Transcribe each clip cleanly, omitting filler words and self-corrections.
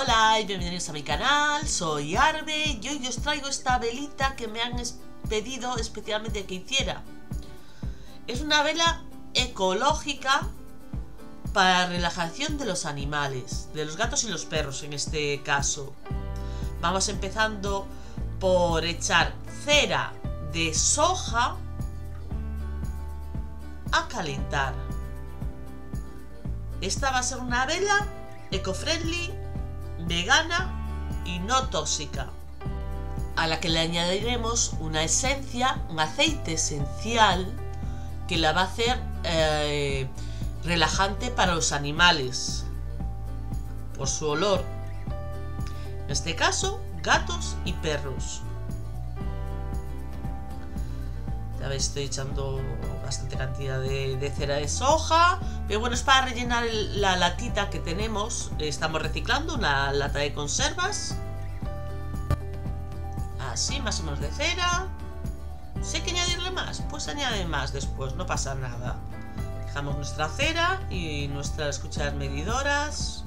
Hola y bienvenidos a mi canal, soy Arbe y hoy os traigo esta velita que me han pedido especialmente que hiciera. Es una vela ecológica para relajación de los animales, de los gatos y los perros en este caso. Vamos empezando por echar cera de soja a calentar. Esta va a ser una vela eco-friendly, vegana y no tóxica, a la que le añadiremos una esencia, un aceite esencial que la va a hacer relajante para los animales por su olor, en este caso gatos y perros. Ya veis, estoy echando bastante cantidad de cera de soja, pero bueno, es para rellenar la latita que tenemos. Estamos reciclando una lata de conservas, así más o menos de cera. Si hay que añadirle más, pues añade más después, no pasa nada. Dejamos nuestra cera y nuestras cucharas medidoras.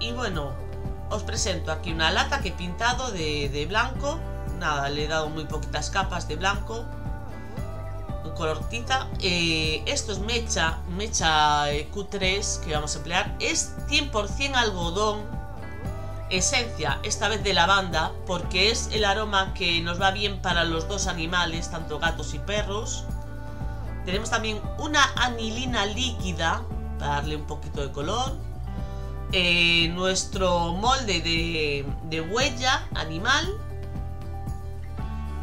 Y bueno, os presento aquí una lata que he pintado de blanco. Nada, le he dado muy poquitas capas de blanco, un color tiza. Esto es mecha Q3 que vamos a emplear. Es 100% algodón, esencia esta vez de lavanda, porque es el aroma que nos va bien para los dos animales, tanto gatos y perros. Tenemos también una anilina líquida para darle un poquito de color. Nuestro molde de huella animal.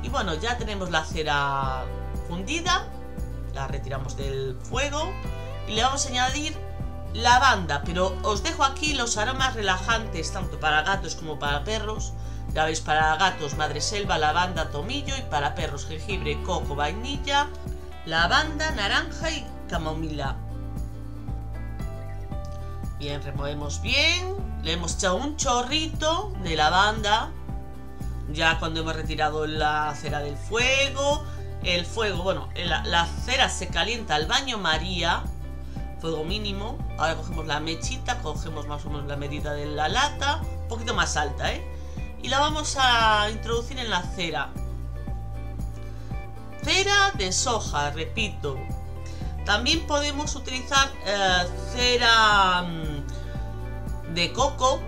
Y bueno, ya tenemos la cera fundida, la retiramos del fuego y le vamos a añadir lavanda, pero os dejo aquí los aromas relajantes tanto para gatos como para perros. Ya veis, para gatos madreselva, lavanda, tomillo, y para perros jengibre, coco, vainilla, lavanda, naranja y camomila. Bien, removemos bien. Le hemos echado un chorrito de lavanda ya cuando hemos retirado la cera del fuego. El fuego, bueno, la cera se calienta al baño María, fuego mínimo. Ahora cogemos la mechita, cogemos más o menos la medida de la lata, un poquito más alta, y la vamos a introducir en la cera. Cera de soja, repito. También podemos utilizar cera de coco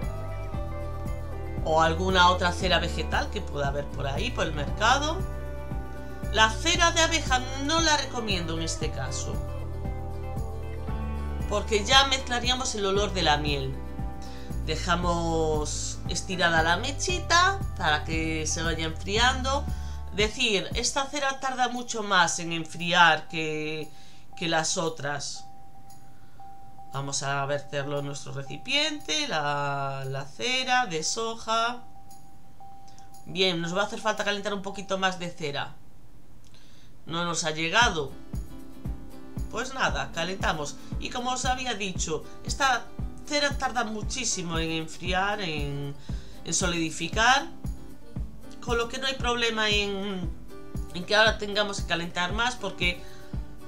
o alguna otra cera vegetal que pueda haber por ahí, por el mercado. La cera de abeja no la recomiendo en este caso, porque ya mezclaríamos el olor de la miel. Dejamos estirada la mechita para que se vaya enfriando. Decir, esta cera tarda mucho más en enfriar que las otras. Vamos a verterlo en nuestro recipiente, la cera de soja. Bien, nos va a hacer falta calentar un poquito más de cera, no nos ha llegado. Pues nada, calentamos. Y como os había dicho, esta cera tarda muchísimo en enfriar, en solidificar, con lo que no hay problema en que ahora tengamos que calentar más, porque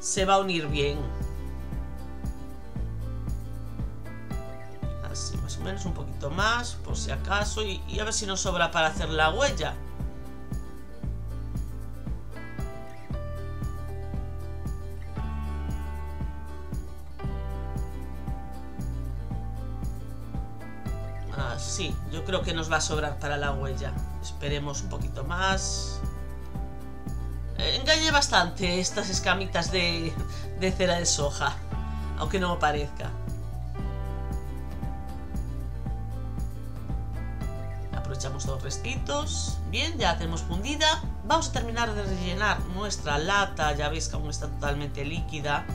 se va a unir bien. Así más o menos, un poquito más por si acaso, y a ver si nos sobra para hacer la huella. Así, yo creo que nos va a sobrar para la huella. Esperemos un poquito más. Engaña bastante estas escamitas de cera de soja, aunque no parezca. Aprovechamos los restitos. Bien, ya la tenemos fundida. Vamos a terminar de rellenar nuestra lata. Ya veis que aún está totalmente líquida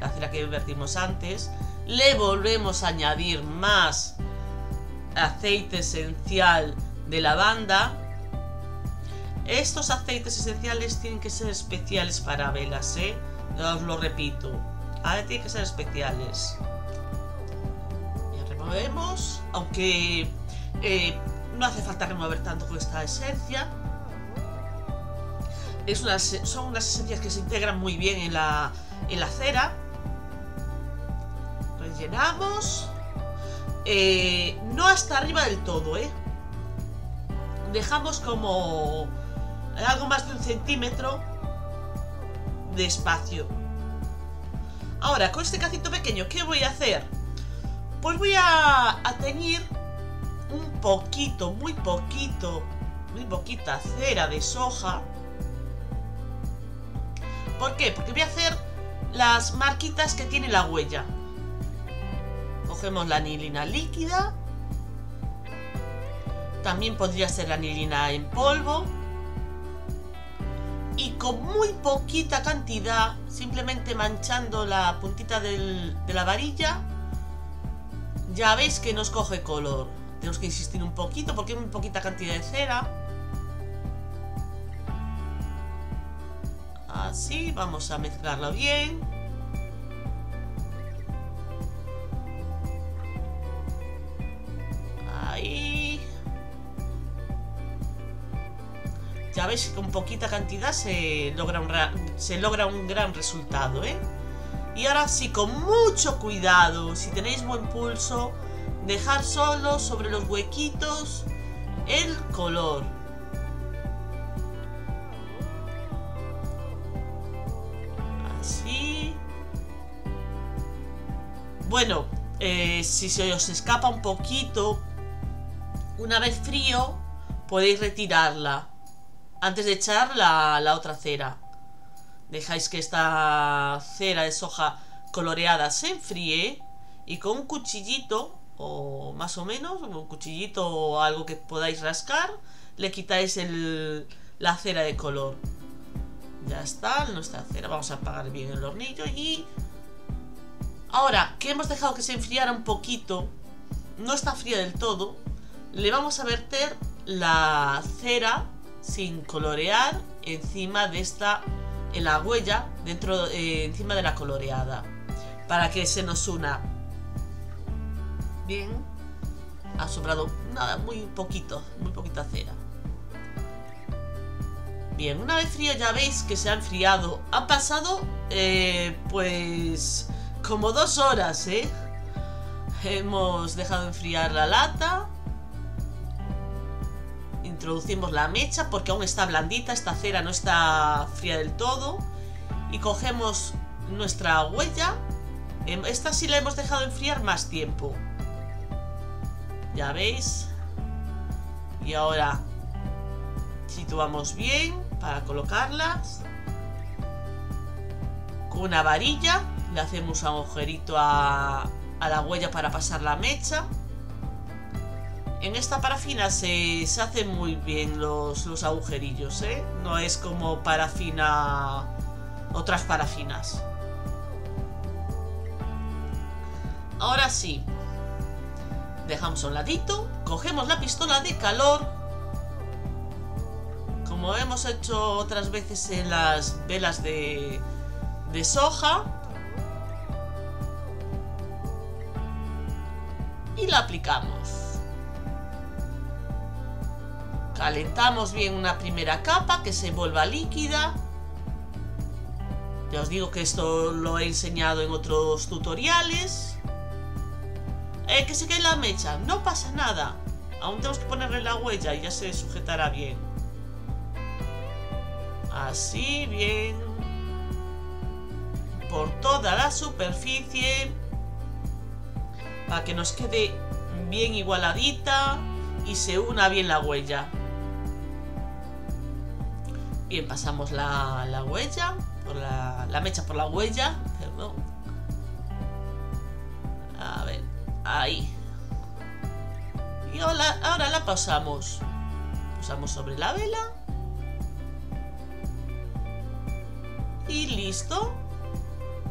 la cera que vertimos antes. Le volvemos a añadir más aceite esencial de lavanda. Estos aceites esenciales tienen que ser especiales para velas, os lo repito. Ahora tienen que ser especiales. Ya removemos, aunque no hace falta remover tanto con esta esencia. Son unas esencias que se integran muy bien en la cera. rellenamos. No hasta arriba del todo, dejamos como algo más de 1 cm de espacio. Ahora, con este cacito pequeño, ¿qué voy a hacer? Pues voy a teñir un poquito, muy poquita cera de soja. ¿Por qué? Porque voy a hacer las marquitas que tiene la huella. Cogemos la anilina líquida. También podría ser anilina en polvo. Y con muy poquita cantidad, simplemente manchando la puntita de la varilla, ya veis que nos coge color. Tenemos que insistir un poquito porque es muy poquita cantidad de cera. Así, vamos a mezclarlo bien. Ahí. Ya veis que con poquita cantidad se logra un gran resultado, Y ahora sí, con mucho cuidado, si tenéis buen pulso, dejar solo sobre los huequitos el color. Así. Bueno, si se os escapa un poquito, una vez frío, podéis retirarla antes de echar la otra cera. Dejáis que esta cera de soja coloreada se enfríe y con un cuchillito, o más o menos, un cuchillito o algo que podáis rascar, le quitáis la cera de color. Ya está nuestra cera. Vamos a apagar bien el hornillo y... Ahora que hemos dejado que se enfriara un poquito, no está fría del todo, le vamos a verter la cera sin colorear encima de esta... en la huella, encima de la coloreada, para que se nos una bien. Ha sobrado nada, muy poquita cera. Bien, una vez fría ya veis que se ha enfriado. Ha pasado pues como 2 horas, hemos dejado enfriar la lata. Introducimos la mecha porque aún está blandita, esta cera no está fría del todo, y cogemos nuestra huella. Esta sí la hemos dejado enfriar más tiempo, ya veis, y ahora situamos bien para colocarlas. Con una varilla le hacemos un agujerito a la huella para pasar la mecha. En esta parafina se hacen muy bien los agujerillos, No es como parafina, otras parafinas. Ahora sí, dejamos a un ladito, cogemos la pistola de calor, como hemos hecho otras veces en las velas de soja, y la aplicamos. Calentamos bien una primera capa que se vuelva líquida. Ya os digo que esto lo he enseñado en otros tutoriales. Que se quede la mecha, no pasa nada. Aún tenemos que ponerle la huella y ya se sujetará bien. Así, bien. Por toda la superficie. Para que nos quede bien igualadita y se una bien la huella. Bien, pasamos la huella por la mecha por la huella, perdón. A ver, ahí. Y ahora la pasamos. Pasamos sobre la vela. Y listo.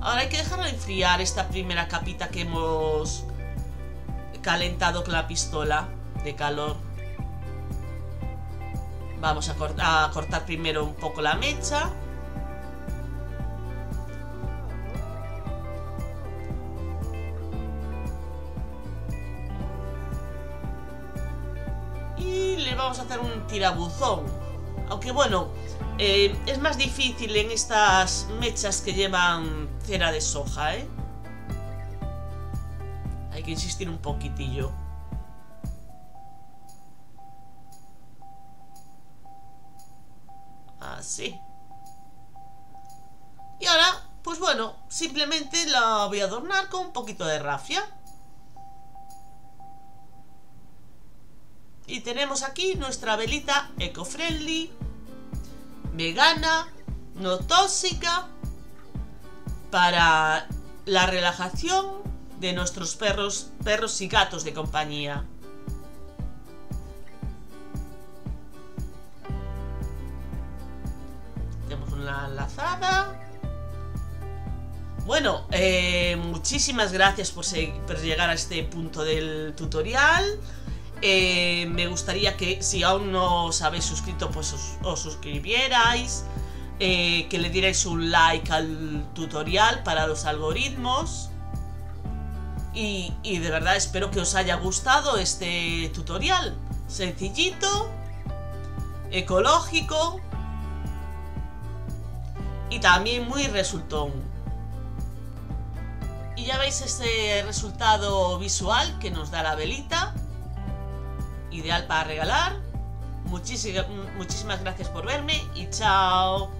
Ahora hay que dejarla enfriar esta primera capita que hemos calentado con la pistola de calor. Vamos a cortar primero un poco la mecha. Y le vamos a hacer un tirabuzón. Aunque bueno, es más difícil en estas mechas que llevan cera de soja, Hay que insistir un poquitillo. Así. Y ahora, pues bueno, simplemente la voy a adornar con un poquito de rafia. Y tenemos aquí nuestra velita eco-friendly, vegana, no tóxica, para la relajación de nuestros perros y gatos de compañía. Tenemos una lazada. Bueno, muchísimas gracias por llegar a este punto del tutorial. Me gustaría que, si aún no os habéis suscrito, pues os suscribierais, que le dierais un like al tutorial para los algoritmos. Y de verdad espero que os haya gustado este tutorial. Sencillito, ecológico y también muy resultón. Y ya veis este resultado visual que nos da la velita. Ideal para regalar. Muchísimas gracias por verme y chao.